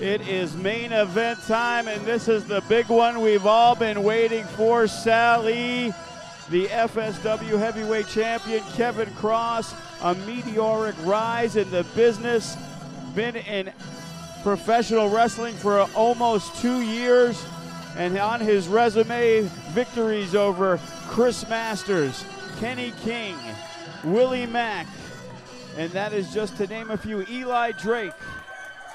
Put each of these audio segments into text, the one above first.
It is main event time, and this is the big one we've all been waiting for, Sally. The FSW heavyweight champion, Kevin Kross, a meteoric rise in the business. Been in professional wrestling for almost 2 years, and on his resume, victories over Chris Masters, Kenny King, Willie Mack, and that is just to name a few, Eli Drake.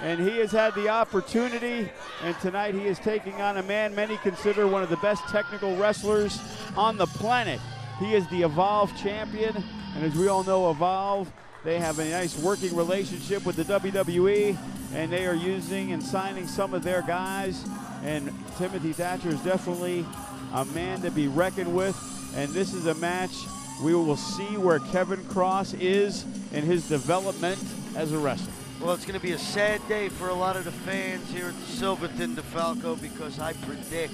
And he has had the opportunity, and tonight he is taking on a man many consider one of the best technical wrestlers on the planet. He is the Evolve champion, and as we all know, Evolve, they have a nice working relationship with the WWE, and they are using and signing some of their guys, and Timothy Thatcher is definitely a man to be reckoned with, and this is a match we will see where Kevin Kross is in his development as a wrestler. Well, it's going to be a sad day for a lot of the fans here at the Silverton DeFalco, because I predict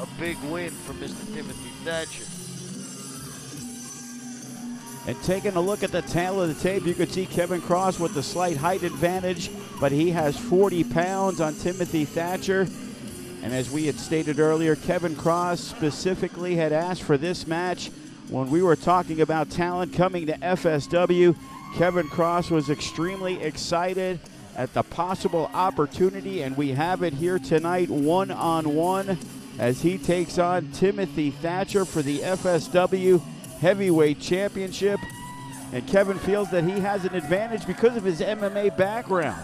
a big win for Mr. Timothy Thatcher. And taking a look at the tail of the tape, you could see Kevin Kross with the slight height advantage, but he has 40 pounds on Timothy Thatcher. And as we had stated earlier, Kevin Kross specifically had asked for this match when we were talking about talent coming to FSW. Kevin Kross was extremely excited at the possible opportunity, and we have it here tonight, one-on-one, as he takes on Timothy Thatcher for the FSW Heavyweight Championship. And Kevin feels that he has an advantage because of his MMA background.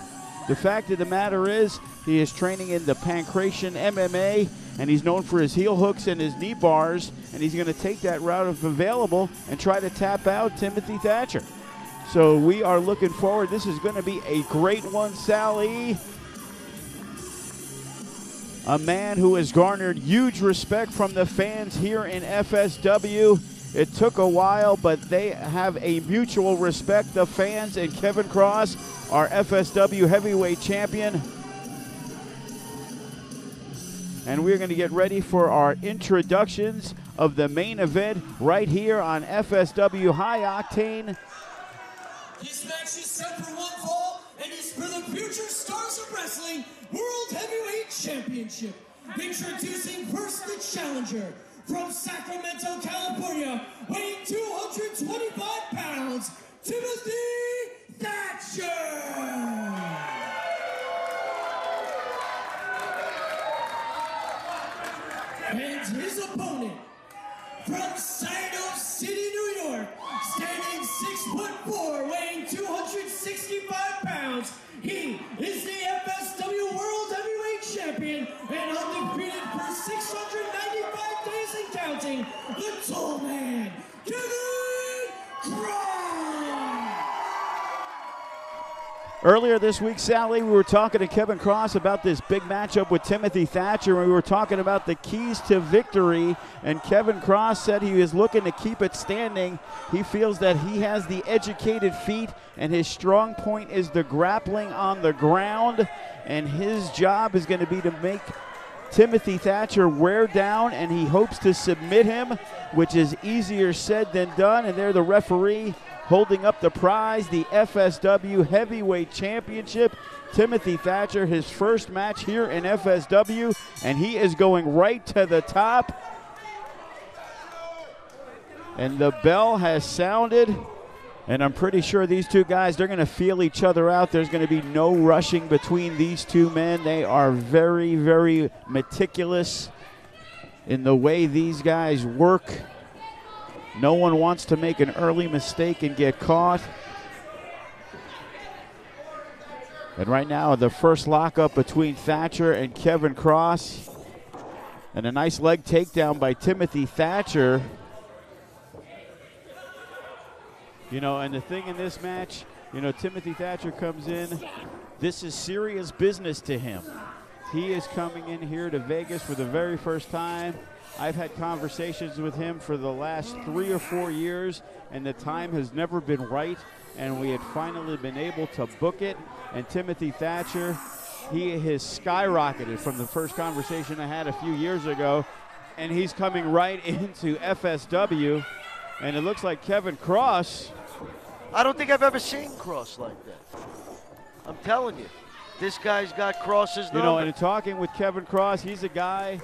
The fact of the matter is, he is training in the Pancration MMA, and he's known for his heel hooks and his knee bars, and he's going to take that route if available and try to tap out Timothy Thatcher. So we are looking forward. This is going to be a great one, Sally. A man who has garnered huge respect from the fans here in FSW. It took a while, but they have a mutual respect, the fans, and Kevin Kross, our FSW heavyweight champion. And we're going to get ready for our introductions of the main event right here on FSW High Octane. This match is set for one fall, and it's for the Future Stars of Wrestling World Heavyweight Championship. Introducing first the challenger from Sacramento, California, weighing 225 pounds, Timothy Thatcher. And his opponent from Sino City, New York, standing 6'4", weighing 265 pounds, he is the FSW World Heavyweight Champion and undefeated for 695 days and counting, the tall man, Kevin Kross. Earlier this week, Sally, we were talking to Kevin Kross about this big matchup with Timothy Thatcher, and we were talking about the keys to victory, and Kevin Kross said he is looking to keep it standing. He feels that he has the educated feet, and his strong point is the grappling on the ground, and his job is going to be to make Timothy Thatcher wear down, and he hopes to submit him, which is easier said than done, and there the referee holding up the prize, the FSW Heavyweight Championship. Timothy Thatcher, his first match here in FSW, and he is going right to the top. And the bell has sounded, and I'm pretty sure these two guys, they're going to feel each other out. There's going to be no rushing between these two men. They are very, very meticulous in the way these guys work. No one wants to make an early mistake and get caught. And right now, the first lockup between Thatcher and Kevin Kross. And a nice leg takedown by Timothy Thatcher. You know, and the thing in this match, you know, Timothy Thatcher comes in. This is serious business to him. He is coming in here to Vegas for the very first time. I've had conversations with him for the last 3 or 4 years, and the time has never been right, and we had finally been able to book it. And Timothy Thatcher, he has skyrocketed from the first conversation I had a few years ago, and he's coming right into FSW, and it looks like Kevin Kross. I don't think I've ever seen Kross like that. I'm telling you. This guy's got Kross's number. You know, and in talking with Kevin Kross, he's a guy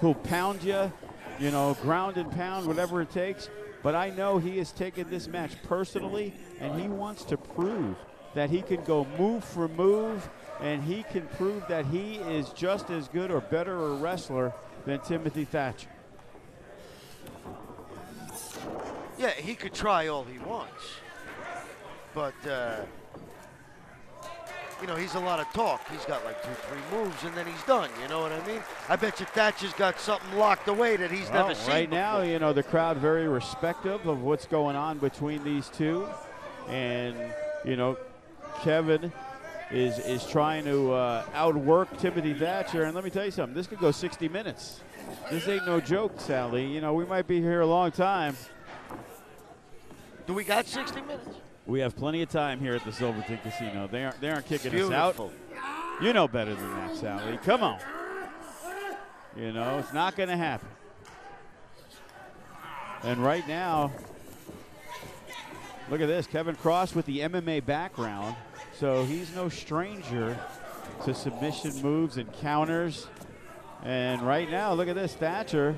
who'll pound you, you know, ground and pound, whatever it takes. But I know he has taken this match personally, and he wants to prove that he can go move for move, and he can prove that he is just as good or better a wrestler than Timothy Thatcher. Yeah, he could try all he wants, but you know, he's a lot of talk. He's got like 2, 3 moves, and then he's done. You know what I mean? I bet you Thatcher's got something locked away that he's never seen right before. Now, you know, the crowd very respectful of what's going on between these two, and you know, Kevin is trying to outwork Timothy Thatcher. And let me tell you something, this could go 60 minutes. This ain't no joke, Sally. You know, we might be here a long time. Do we got 60 minutes? We have plenty of time here at the Silverton Casino. They aren't kicking us out. You know better than that, Sally. Come on. You know, it's not going to happen. And right now, look at this. Kevin Kross with the MMA background. So he's no stranger to submission moves and counters. And right now, look at this, Thatcher.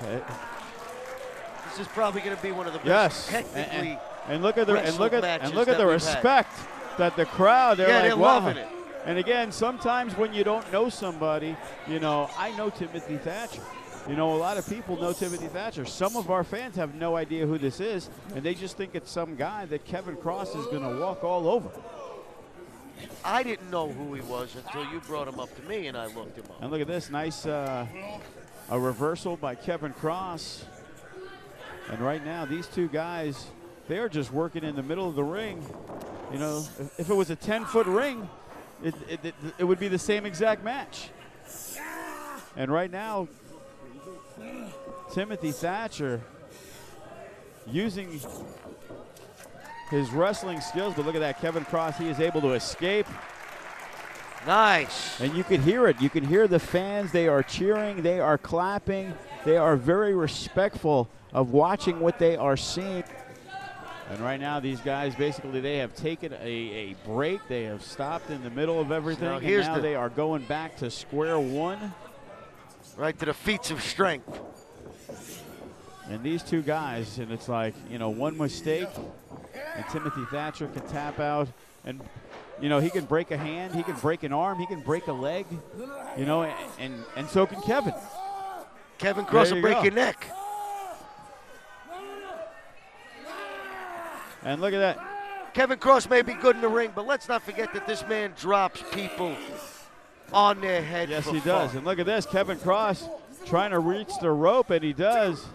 This is probably going to be one of the best technically. And look at the respect that the crowd they're loving it. And again, sometimes when you don't know somebody, you know, I know Timothy Thatcher. You know, a lot of people know Timothy Thatcher. Some of our fans have no idea who this is, and they just think it's some guy that Kevin Kross is going to walk all over. I didn't know who he was until you brought him up to me, and I looked him up. And look at this, nice a reversal by Kevin Kross. And right now, these two guys, they are just working in the middle of the ring. You know, if it was a 10-foot ring, it would be the same exact match. And right now, Timothy Thatcher using his wrestling skills. But look at that, Kevin Kross, he is able to escape. Nice. And you can hear it. You can hear the fans. They are cheering. They are clapping. They are very respectful of watching what they are seeing. And right now, these guys, basically, they have taken a break. They have stopped in the middle of everything. So now here's and now they are going back to square one. Right to the feats of strength. And these two guys, and it's like, you know, one mistake, and Timothy Thatcher can tap out. And, you know, he can break a hand. He can break an arm. He can break a leg. You know, and so can Kevin. Kevin Kross will break your neck. And look at that. Kevin Kross may be good in the ring, but let's not forget that this man drops people on their head. Yes, he does. And look at this. Kevin Kross trying to reach the rope, and he does,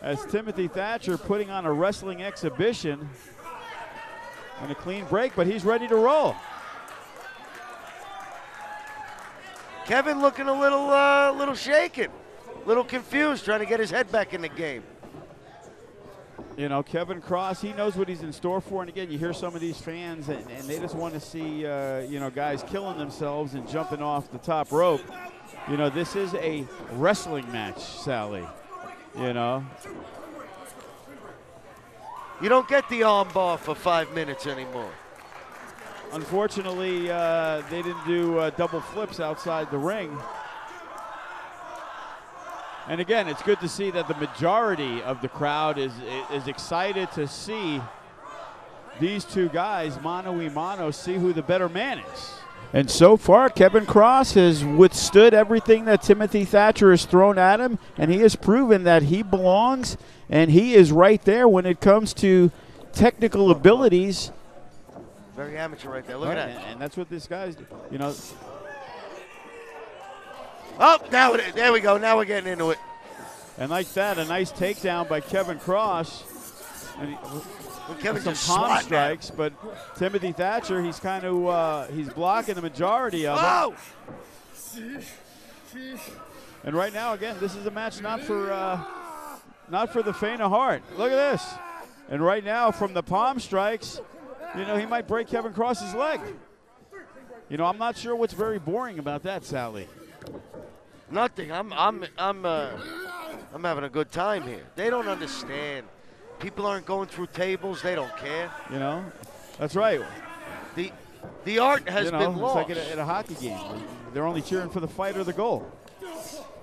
as Timothy Thatcher putting on a wrestling exhibition and a clean break, but he's ready to roll. Kevin looking a little shaken, a little confused, trying to get his head back in the game. You know, Kevin Kross, he knows what he's in store for. And again, you hear some of these fans, and they just want to see, you know, guys killing themselves and jumping off the top rope. You know, this is a wrestling match, Sally, you know. You don't get the arm bar for 5 minutes anymore. Unfortunately, they didn't do double flips outside the ring. And again, it's good to see that the majority of the crowd is excited to see these two guys, mano a mano, see who the better man is. And so far, Kevin Kross has withstood everything that Timothy Thatcher has thrown at him, and he has proven that he belongs, and he is right there when it comes to technical abilities. Very amateur right there. Look at that. And that's what this guy's doing. You know. Oh, now it is. There we go. Now we're getting into it. And like that, a nice takedown by Kevin Kross. And Kevin some palm strikes, but Timothy Thatcher, he's kind of he's blocking the majority of it. And right now, again, this is a match not for the faint of heart. Look at this. And right now, from the palm strikes, you know, he might break Kevin Kross's leg. You know, I'm not sure what's very boring about that, Sally. Nothing. I'm having a good time here. They don't understand. People aren't going through tables. They don't care. You know, that's right. The The art has been lost. It's like in a hockey game. They're only cheering for the fight or the goal.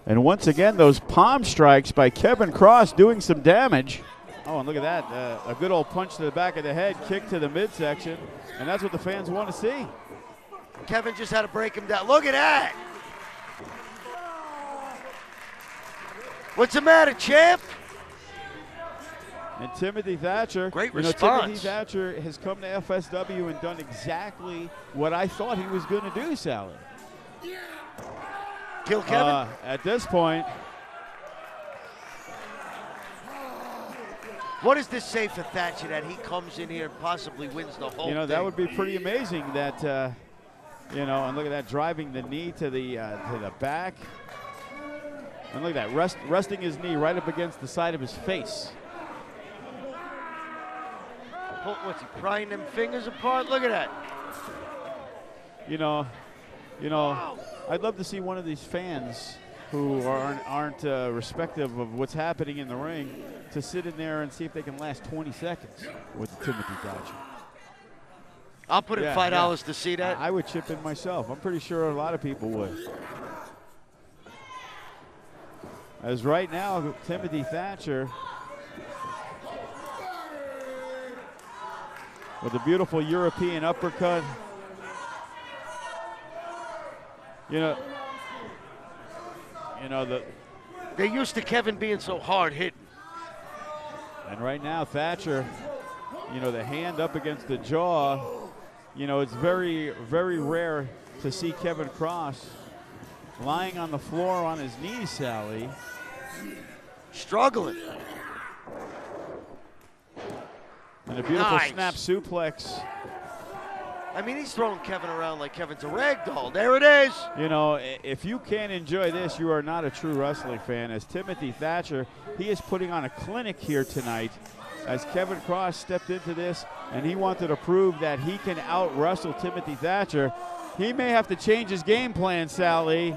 And once again, those palm strikes by Kevin Kross doing some damage. Oh, and look at that. A good old punch to the back of the head, kick to the midsection. And that's what the fans want to see. Kevin just had to break him down. Look at that. What's the matter, champ? And Timothy Thatcher. Great response. Timothy Thatcher has come to FSW and done exactly what I thought he was going to do, Sally. Kill Kevin? At this point. What does this say for Thatcher, that he comes in here and possibly wins the whole thing? You know, that would be pretty amazing that, you know, and look at that, driving the knee to the back. And look at that, resting his knee right up against the side of his face. What's he, prying them fingers apart? Look at that. You know, I'd love to see one of these fans who aren't respective of what's happening in the ring to sit in there and see if they can last 20 seconds with Timothy Thatcher. I'll put in $5 to see that. I would chip in myself. I'm pretty sure a lot of people would. As right now, Timothy Thatcher with a beautiful European uppercut. You know, they're used to Kevin being so hard hitting. And right now, Thatcher, you know, the hand up against the jaw. You know, it's very, very rare to see Kevin Kross lying on the floor on his knees, Sally. Struggling. And a beautiful snap suplex. I mean, he's throwing Kevin around like Kevin's a rag doll. There it is. You know, if you can't enjoy this, you are not a true wrestling fan. As Timothy Thatcher, he is putting on a clinic here tonight as Kevin Kross stepped into this, and he wanted to prove that he can out-wrestle Timothy Thatcher. He may have to change his game plan, Sally.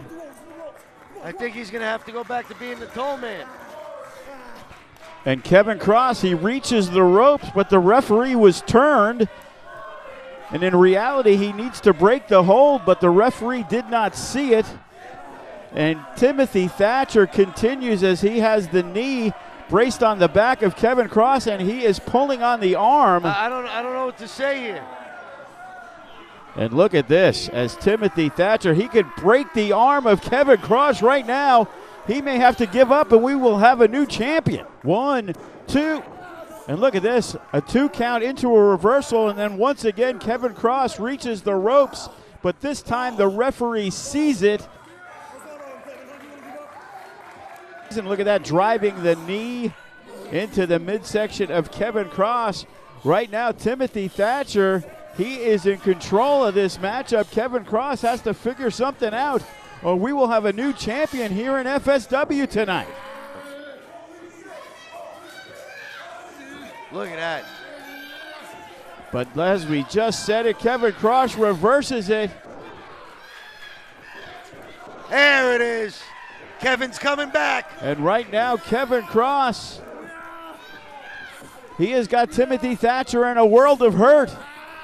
I think he's going to have to go back to being the tall man. And Kevin Kross, he reaches the ropes, but the referee was turned. And in reality, he needs to break the hold, but the referee did not see it. And Timothy Thatcher continues as he has the knee braced on the back of Kevin Kross, and he is pulling on the arm. I don't know what to say here. And look at this, as Timothy Thatcher, he could break the arm of Kevin Kross right now. He may have to give up, and we will have a new champion. 1, 2. And look at this, a 2 count into a reversal, and then once again, Kevin Kross reaches the ropes, but this time the referee sees it. And look at that, driving the knee into the midsection of Kevin Kross. Right now, Timothy Thatcher, he is in control of this matchup. Kevin Kross has to figure something out, or we will have a new champion here in FSW tonight. Look at that. But as we just said it, Kevin Kross reverses it. There it is. Kevin's coming back. And right now, Kevin Kross, he has got Timothy Thatcher in a world of hurt.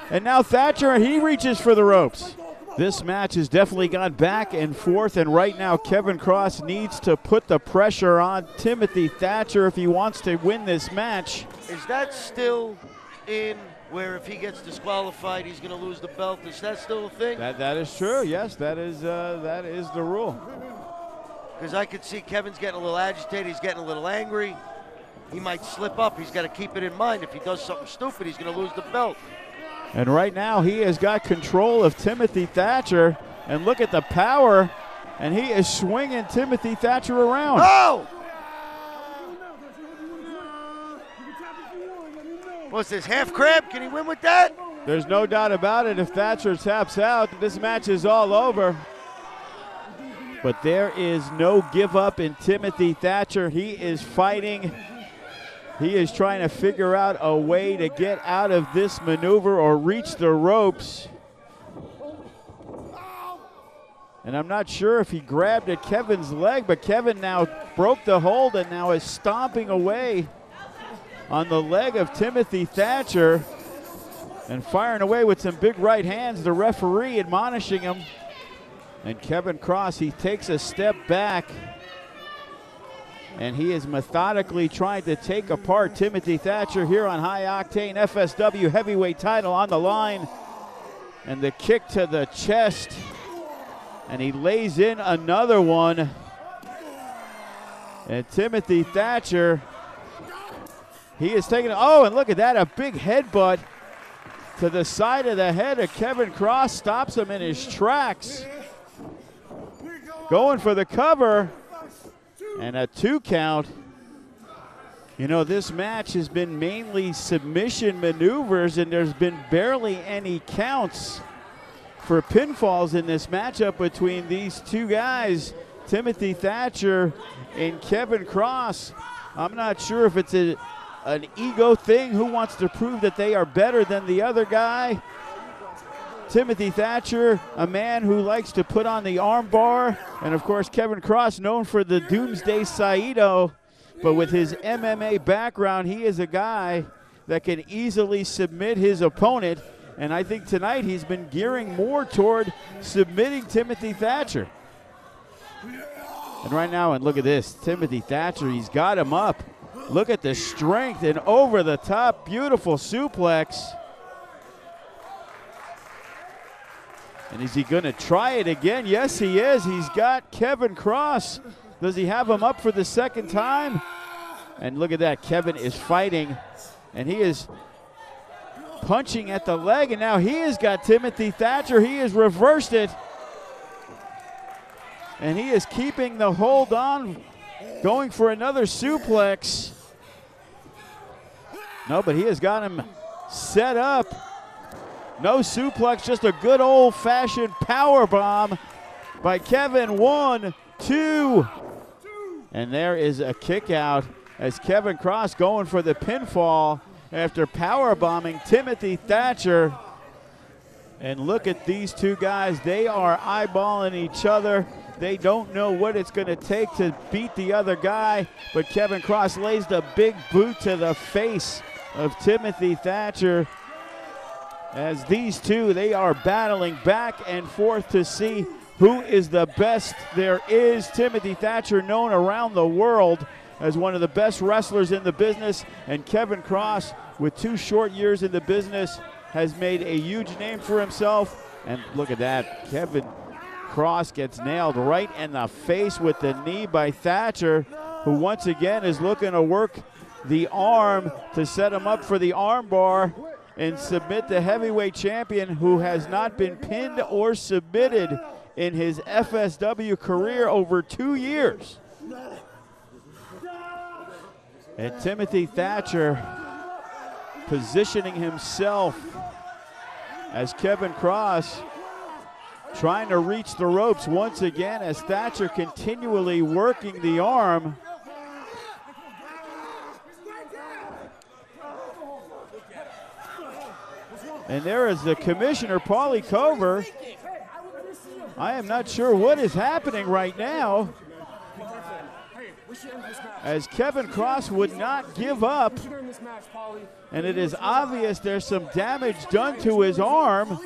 And now Thatcher, he reaches for the ropes. This match has definitely gone back and forth, and right now Kevin Kross needs to put the pressure on Timothy Thatcher if he wants to win this match. Is that still in where if he gets disqualified, he's going to lose the belt? Is that still a thing? That is true, yes. That is the rule. Because I could see Kevin's getting a little agitated. He's getting a little angry. He might slip up. He's got to keep it in mind. If he does something stupid, he's going to lose the belt. And right now, he has got control of Timothy Thatcher. And look at the power. And he is swinging Timothy Thatcher around. Oh! What's this, half crab? Can he win with that? There's no doubt about it. If Thatcher taps out, this match is all over. But there is no give up in Timothy Thatcher. He is fighting. He is trying to figure out a way to get out of this maneuver or reach the ropes. And I'm not sure if he grabbed at Kevin's leg, but Kevin now broke the hold and now is stomping away on the leg of Timothy Thatcher. and firing away with some big right hands, the referee admonishing him. And Kevin Kross, he takes a step back, and he is methodically trying to take apart Timothy Thatcher here on High Octane. FSW heavyweight title on the line. And the kick to the chest, and he lays in another one. And Timothy Thatcher, he is taking, oh, and look at that, a big headbutt to the side of the head of Kevin Kross, stops him in his tracks. Going for the cover, and a 2 count. You know, this match has been mainly submission maneuvers, and there's been barely any counts for pinfalls in this matchup between these two guys, Timothy Thatcher and Kevin Kross. I'm not sure if it's an ego thing, who wants to prove that they are better than the other guy. Timothy Thatcher, a man who likes to put on the arm bar, and of course Kevin Kross, known for the Doomsday Saito, but with his MMA background, he is a guy that can easily submit his opponent, and I think tonight he's been gearing more toward submitting Timothy Thatcher. And right now, and look at this, Timothy Thatcher, he's got him up. Look at the strength, and over the top, beautiful suplex. And is he gonna try it again? Yes, he is. He's got Kevin Kross. Does he have him up for the second time? And look at that, Kevin is fighting, and he is punching at the leg, and now he has got Timothy Thatcher. He has reversed it, and he is keeping the hold on, going for another suplex. No, but he has got him set up. No suplex, just a good old-fashioned power bomb by Kevin. 1, 2, and there is a kick out as Kevin Kross going for the pinfall after power bombing Timothy Thatcher. And look at these two guys, they are eyeballing each other. They don't know what it's gonna take to beat the other guy, but Kevin Kross lays the big boot to the face of Timothy Thatcher. As these two, they are battling back and forth to see who is the best there is. Timothy Thatcher, known around the world as one of the best wrestlers in the business, and Kevin Kross, with 2 short years in the business, has made a huge name for himself. And look at that, Kevin Kross gets nailed right in the face with the knee by Thatcher, who once again is looking to work the arm to set him up for the arm bar and submit the heavyweight champion, who has not been pinned or submitted in his FSW career over 2 years. And Timothy Thatcher positioning himself as Kevin Kross trying to reach the ropes once again, as Thatcher continually working the arm. And there is the commissioner, Paulie Cover. I am not sure what is happening right now, as Kevin Kross would not give up. And it is obvious there's some damage done to his arm.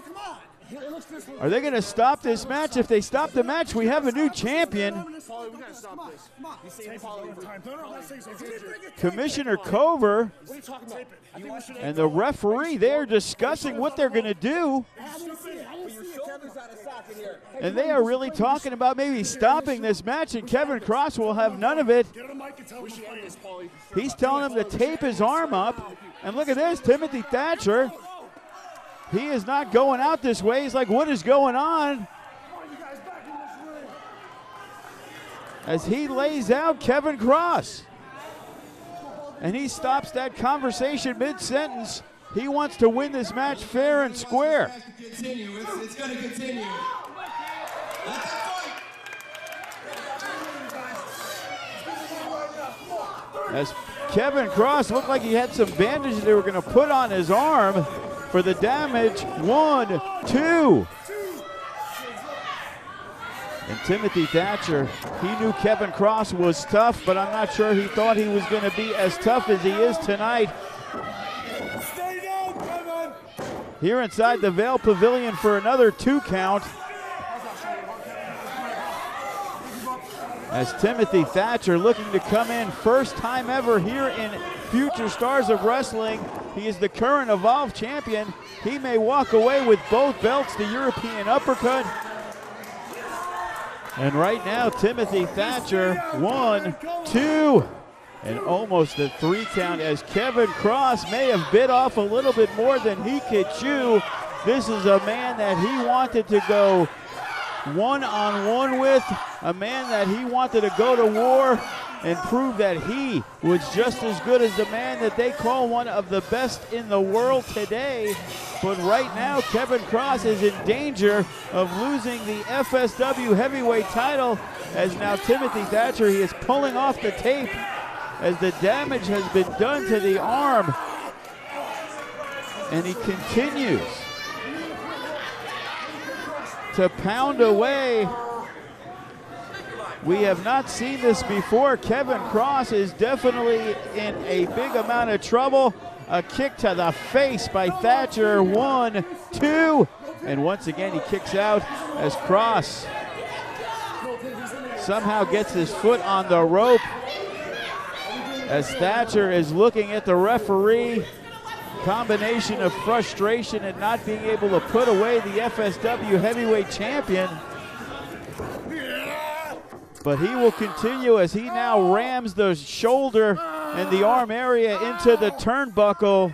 Are they gonna stop this match? If they stop the match, we have a new champion. Commissioner Cover and the referee, they're discussing what they're gonna do. And they are really talking about maybe stopping this match, and Kevin Kross will have none of it. He's telling him to tape his arm up. And look at this, Timothy Thatcher, he is not going out this way. He's like, what is going on? As he lays out Kevin Kross. And he stops that conversation mid-sentence. He wants to win this match fair and square. It's going to continue. As Kevin Kross looked like he had some bandages they were going to put on his arm for the damage. 1, 2. And Timothy Thatcher, he knew Kevin Kross was tough, but I'm not sure he thought he was gonna be as tough as he is tonight. Stay down, Kevin! here inside the Vale Pavilion for another 2 count. As Timothy Thatcher looking to come in, first time ever here in Future Stars of Wrestling. He is the current Evolve champion. He may walk away with both belts, the European uppercut. And right now, Timothy Thatcher, 1, 2, and almost a 3 count as Kevin Kross may have bit off a little bit more than he could chew. This is a man that he wanted to go one-on-one with, a man that he wanted to go to war and prove that he was just as good as the man that they call one of the best in the world today. But right now, Kevin Kross is in danger of losing the FSW heavyweight title, as now Timothy Thatcher, he is pulling off the tape as the damage has been done to the arm. And he continues to pound away. We have not seen this before. Kevin Kross is definitely in a big amount of trouble. A kick to the face by Thatcher, 1, 2. And once again, he kicks out as Kross somehow gets his foot on the rope. As Thatcher is looking at the referee, combination of frustration and not being able to put away the FSW heavyweight champion. But he will continue as he now rams the shoulder and the arm area into the turnbuckle.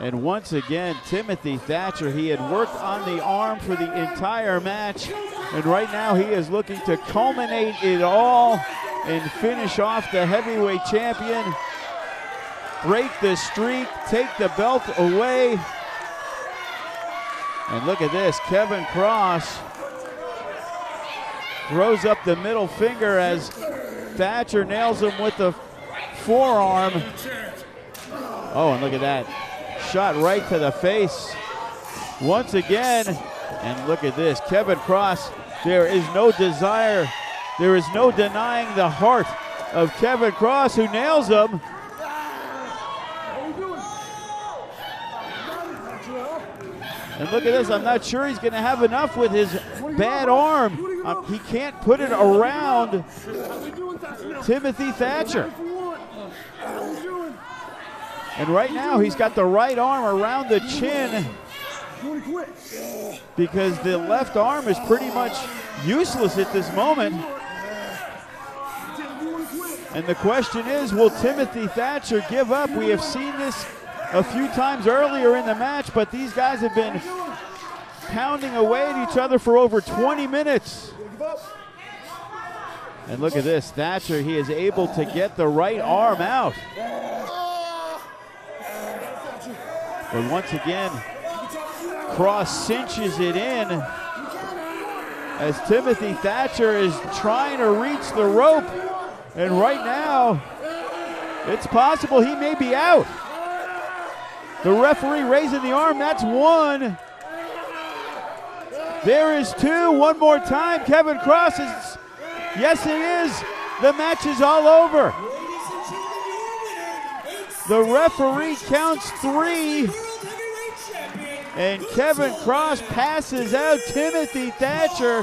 And once again, Timothy Thatcher, he had worked on the arm for the entire match. And right now he is looking to culminate it all and finish off the heavyweight champion, break the streak, take the belt away. And look at this, Kevin Kross throws up the middle finger as Thatcher nails him with the forearm. Oh, and look at that, shot right to the face once again. And look at this, Kevin Kross, there is no desire, there is no denying the heart of Kevin Kross, who nails him. And look at this, I'm not sure he's gonna have enough with his bad arm. He can't put it around Timothy Thatcher. And right now, he's got the right arm around the chin, because the left arm is pretty much useless at this moment. And the question is, will Timothy Thatcher give up? We have seen this a few times earlier in the match, but these guys have been pounding away at each other for over 20 minutes. And look at this, Thatcher, he is able to get the right arm out. But once again, Kross cinches it in as Timothy Thatcher is trying to reach the rope. And right now, it's possible he may be out. The referee raising the arm, that's 1. There is 2, one more time. Kevin Kross is, yes it is. The match is all over. The referee counts 3. And Kevin Kross passes out Timothy Thatcher.